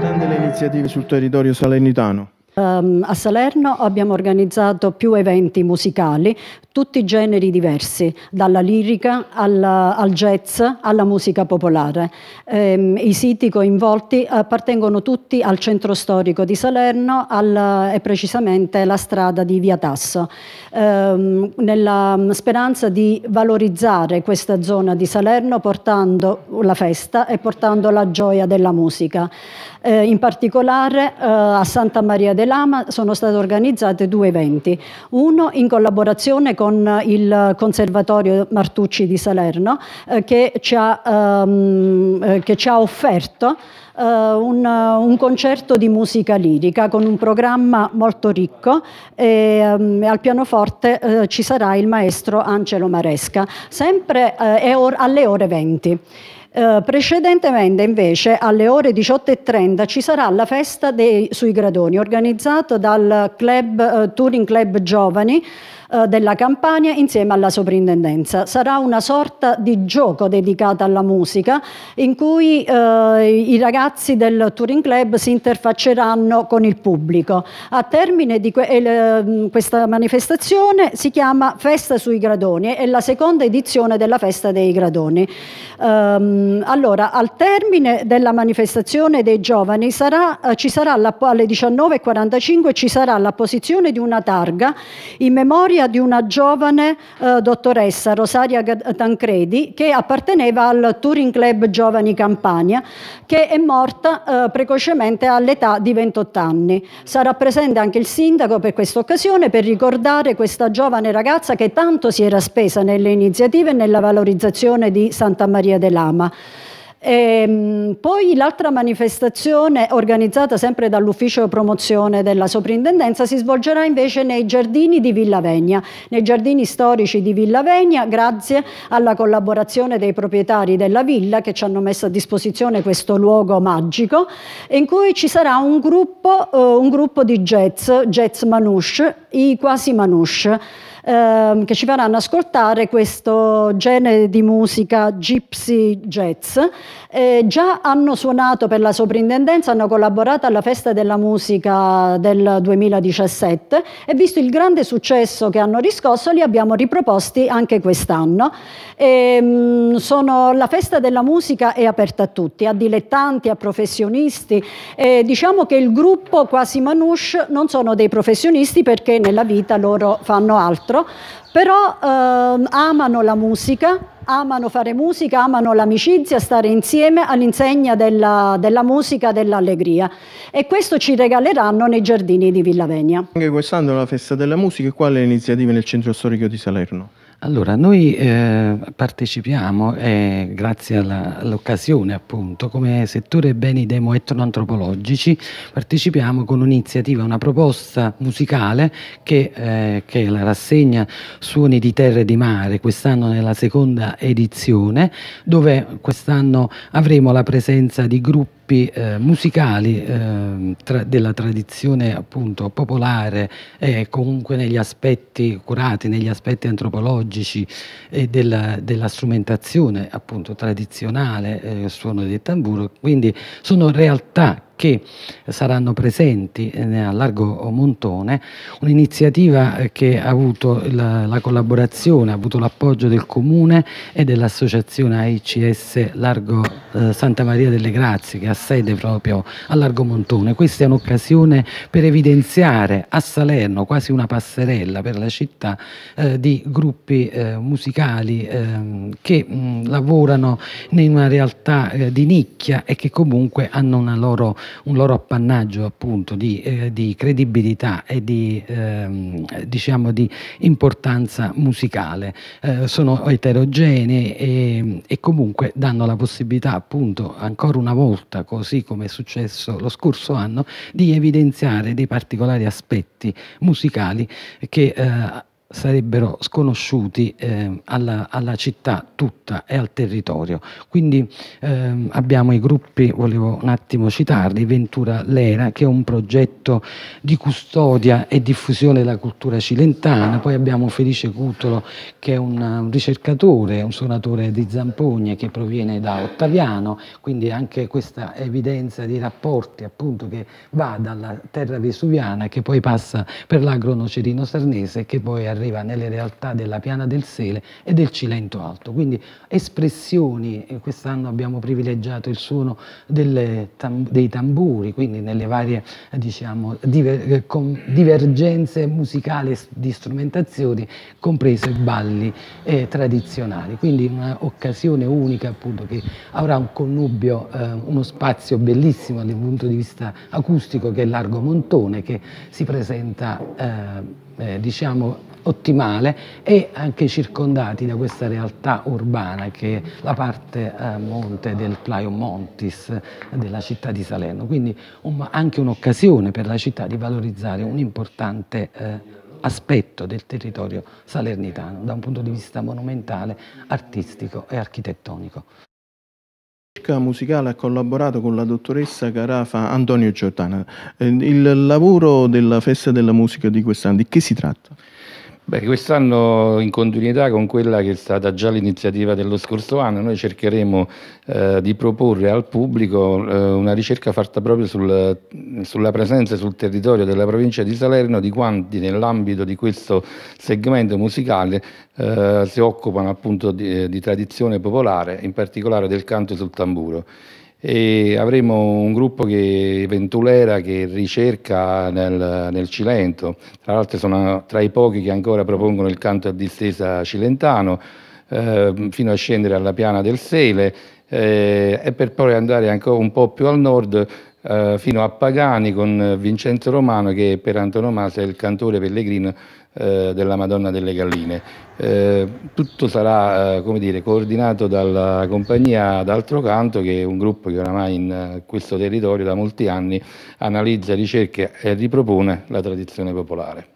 Tante le iniziative sul territorio salernitano. A Salerno abbiamo organizzato più eventi musicali, tutti generi diversi, dalla lirica al jazz alla musica popolare. I siti coinvolti appartengono tutti al centro storico di Salerno e precisamente la strada di Via Tasso, nella speranza di valorizzare questa zona di Salerno portando la festa e portando la gioia della musica. In particolare a Santa Maria del Lama sono stati organizzati due eventi, uno in collaborazione con il Conservatorio Martucci di Salerno che ci ha offerto un concerto di musica lirica con un programma molto ricco e al pianoforte ci sarà il maestro Angelo Maresca, sempre alle ore 20. Precedentemente invece alle ore 18:30 ci sarà la festa sui gradoni organizzata dal Touring Club Giovani della Campania insieme alla soprintendenza. Sarà una sorta di gioco dedicata alla musica in cui i ragazzi del Touring Club si interfacceranno con il pubblico. A termine di questa manifestazione si chiama Festa sui Gradoni, è la seconda edizione della Festa dei Gradoni. Allora, al termine della manifestazione dei giovani alle 19:45 ci sarà l'apposizione di una targa in memoria di una giovane dottoressa, Rosaria Tancredi, che apparteneva al Touring Club Giovani Campania, che è morta precocemente all'età di 28 anni. Sarà presente anche il sindaco per questa occasione per ricordare questa giovane ragazza che tanto si era spesa nelle iniziative e nella valorizzazione di Santa Maria del Lama. Poi l'altra manifestazione organizzata sempre dall'ufficio promozione della soprintendenza si svolgerà invece nei giardini di Villa Vegna, nei giardini storici di Villa Vegna, grazie alla collaborazione dei proprietari della villa che ci hanno messo a disposizione questo luogo magico, in cui ci sarà un gruppo di jazz manouche, i quasi manouche, che ci faranno ascoltare questo genere di musica gypsy jazz. Già hanno suonato per la soprintendenza, hanno collaborato alla Festa della Musica del 2017 e visto il grande successo che hanno riscosso li abbiamo riproposti anche quest'anno. La Festa della Musica è aperta a tutti, a dilettanti, a professionisti. Diciamo che il gruppo quasi manouche non sono dei professionisti perché nella vita loro fanno altro, però amano la musica, amano fare musica, amano l'amicizia, stare insieme all'insegna della musica, dell'allegria, e questo ci regaleranno nei giardini di Villa Vegna. Anche quest'anno la Festa della Musica, e quali iniziative nel centro storico di Salerno? Allora, noi partecipiamo, grazie all'occasione appunto, come settore beni demo-etnoantropologici, partecipiamo con un'iniziativa, una proposta musicale che è la rassegna Suoni di Terre e di Mare, quest'anno nella seconda edizione, dove quest'anno avremo la presenza di gruppi musicali della tradizione appunto popolare, comunque negli aspetti curati, negli aspetti antropologici e della strumentazione appunto tradizionale, il suono del tamburo, quindi sono realtà che saranno presenti a Largo Montone, un'iniziativa che ha avuto la collaborazione, ha avuto l'appoggio del Comune e dell'associazione AICS Largo Santa Maria delle Grazie, che ha sede proprio a Largo Montone. Questa è un'occasione per evidenziare a Salerno quasi una passerella per la città di gruppi musicali che lavorano in una realtà di nicchia e che comunque hanno un loro appannaggio appunto di credibilità e diciamo di importanza musicale. Sono eterogenei e comunque danno la possibilità appunto ancora una volta, così come è successo lo scorso anno, di evidenziare dei particolari aspetti musicali che sarebbero sconosciuti alla città tutta e al territorio. Quindi abbiamo i gruppi, volevo un attimo citarli, Ventura Lera, che è un progetto di custodia e diffusione della cultura cilentana, poi abbiamo Felice Cutolo, che è un ricercatore, un suonatore di zampogne che proviene da Ottaviano, quindi anche questa evidenza di rapporti appunto che va dalla terra vesuviana, che poi passa per l'Agronocerino Sarnese e che poi arriva nelle realtà della Piana del Sele e del Cilento Alto. Quindi espressioni, quest'anno abbiamo privilegiato il suono dei tamburi, quindi nelle varie diciamo, divergenze musicali di strumentazioni, comprese balli tradizionali. Quindi un'occasione unica appunto che avrà un connubio, uno spazio bellissimo dal punto di vista acustico che è Largo Montone, che si presenta diciamo ottimale e anche circondati da questa realtà urbana che è la parte monte del Plaio Montis della città di Salerno, quindi anche un'occasione per la città di valorizzare un importante aspetto del territorio salernitano da un punto di vista monumentale, artistico e architettonico. Musicale ha collaborato con la dottoressa Carafa Antonio Giordana. Il lavoro della Festa della Musica di quest'anno, di che si tratta? Beh, quest'anno in continuità con quella che è stata già l'iniziativa dello scorso anno, noi cercheremo di proporre al pubblico una ricerca fatta proprio sulla presenza sul territorio della provincia di Salerno di quanti nell'ambito di questo segmento musicale si occupano appunto di tradizione popolare, in particolare del canto sul tamburo. E avremo un gruppo che Ventulera che ricerca nel Cilento, tra l'altro sono tra i pochi che ancora propongono il canto a distesa cilentano, fino a scendere alla Piana del Sele e per poi andare ancora un po' più al nord fino a Pagani con Vincenzo Romano, che per antonomasia è il cantore pellegrino della Madonna delle Galline. Tutto sarà come dire, coordinato dalla compagnia D'altro Canto, che è un gruppo che oramai in questo territorio da molti anni analizza, ricerca e ripropone la tradizione popolare.